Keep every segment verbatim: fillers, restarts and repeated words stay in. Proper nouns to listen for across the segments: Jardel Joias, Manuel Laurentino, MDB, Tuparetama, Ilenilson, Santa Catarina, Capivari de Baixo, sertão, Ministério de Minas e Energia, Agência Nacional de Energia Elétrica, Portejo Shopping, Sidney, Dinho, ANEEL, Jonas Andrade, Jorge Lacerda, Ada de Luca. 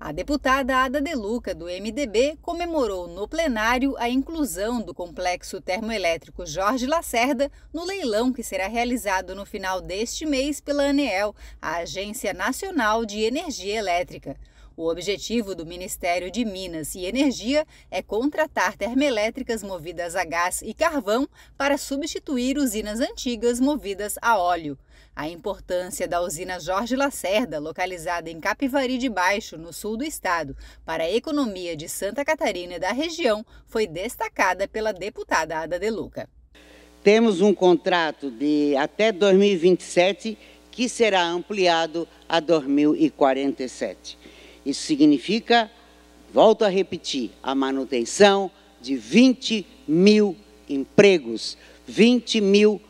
A deputada Ada de Luca, do M D B, comemorou no plenário a inclusão do complexo termoelétrico Jorge Lacerda no leilão que será realizado no final deste mês pela ANEEL, a Agência Nacional de Energia Elétrica. O objetivo do Ministério de Minas e Energia é contratar termoelétricas movidas a gás e carvão para substituir usinas antigas movidas a óleo. A importância da usina Jorge Lacerda, localizada em Capivari de Baixo, no sul do estado, para a economia de Santa Catarina e da região, foi destacada pela deputada Ada de Luca. Temos um contrato de até dois mil e vinte e sete que será ampliado a dois mil e quarenta e sete. Isso significa, volto a repetir, a manutenção de vinte mil empregos, vinte mil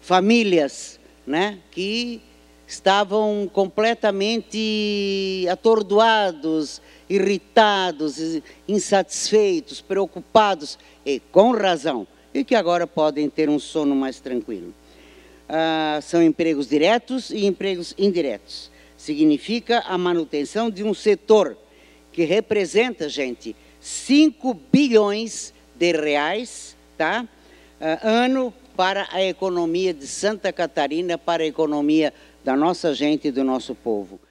famílias, né, que estavam completamente atordoados, irritados, insatisfeitos, preocupados, e com razão, e que agora podem ter um sono mais tranquilo. Ah, são empregos diretos e empregos indiretos. Significa a manutenção de um setor que representa, gente, cinco bilhões de reais, tá, ah, ano para a economia de Santa Catarina, para a economia da nossa gente e do nosso povo.